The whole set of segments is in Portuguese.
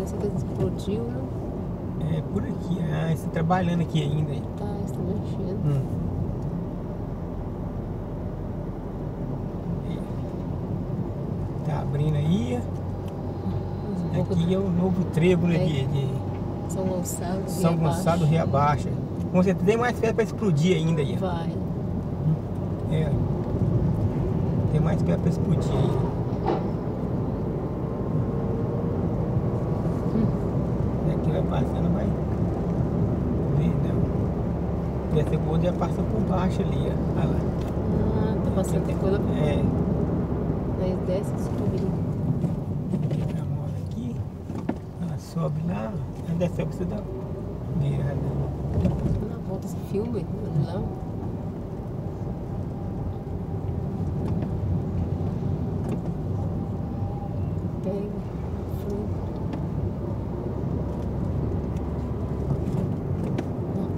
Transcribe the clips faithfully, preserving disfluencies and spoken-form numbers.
não sei se explodiu, né? É, por aqui. Ah, você tá trabalhando aqui ainda. Tá, você tá mexendo. Hum. Abrindo aí. Aqui é o Novo Trevo, né, de, de São Gonçalo, São Gonçalo do Rio Abaixo. Com certeza tem mais pedra para explodir ainda aí. Vai. É. Tem mais pedra para explodir aí. Hum. Aqui vai passando, vai. E essa coisa já passou por baixo ali, ó. Olha lá. Ah, tá passando tem coisa por baixo. É. Mas desce e sobe. Já mora aqui. Ela sobe lá. Ela desce, você dá virada. Na volta esse filme, lá. Pega.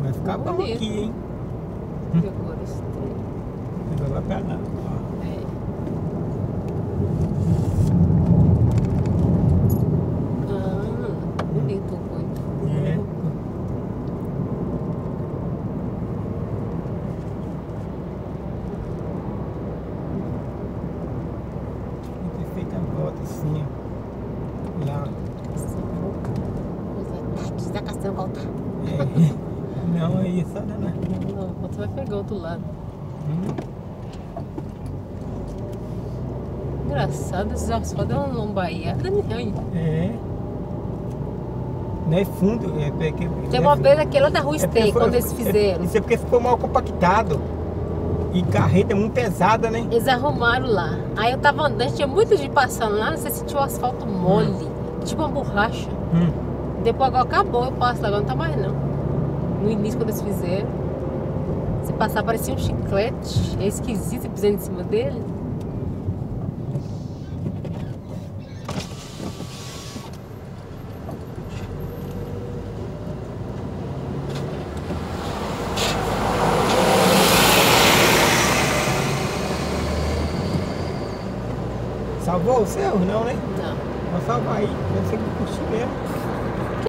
Vai ficar bom aqui, hein? Agora estranho. Agora vai pra lá. Assim, ó. Lá. Você tá caçando voltar. É. Não, aí é só dar na. Não, você vai pegar o outro lado. Hum. Engraçado, só dá uma lombaiada, né? É. Não é fundo. É porque, tem uma vez é, aquela da rua é Stay, quando eles fizeram. É, isso é porque ficou mal compactado. E carreta é muito pesada, né? Eles arrumaram lá. Aí eu tava andando, tinha muita gente passando lá, você sentiu o asfalto mole, hum. tipo uma borracha. Hum. Depois agora acabou, eu passo lá, agora não tá mais não. No início, quando eles fizeram, se passar parecia um chiclete, é esquisito, pisando em cima dele. Salvou o seu? Não, né? Não. Vou salvar aí, deve ser que curtiu mesmo.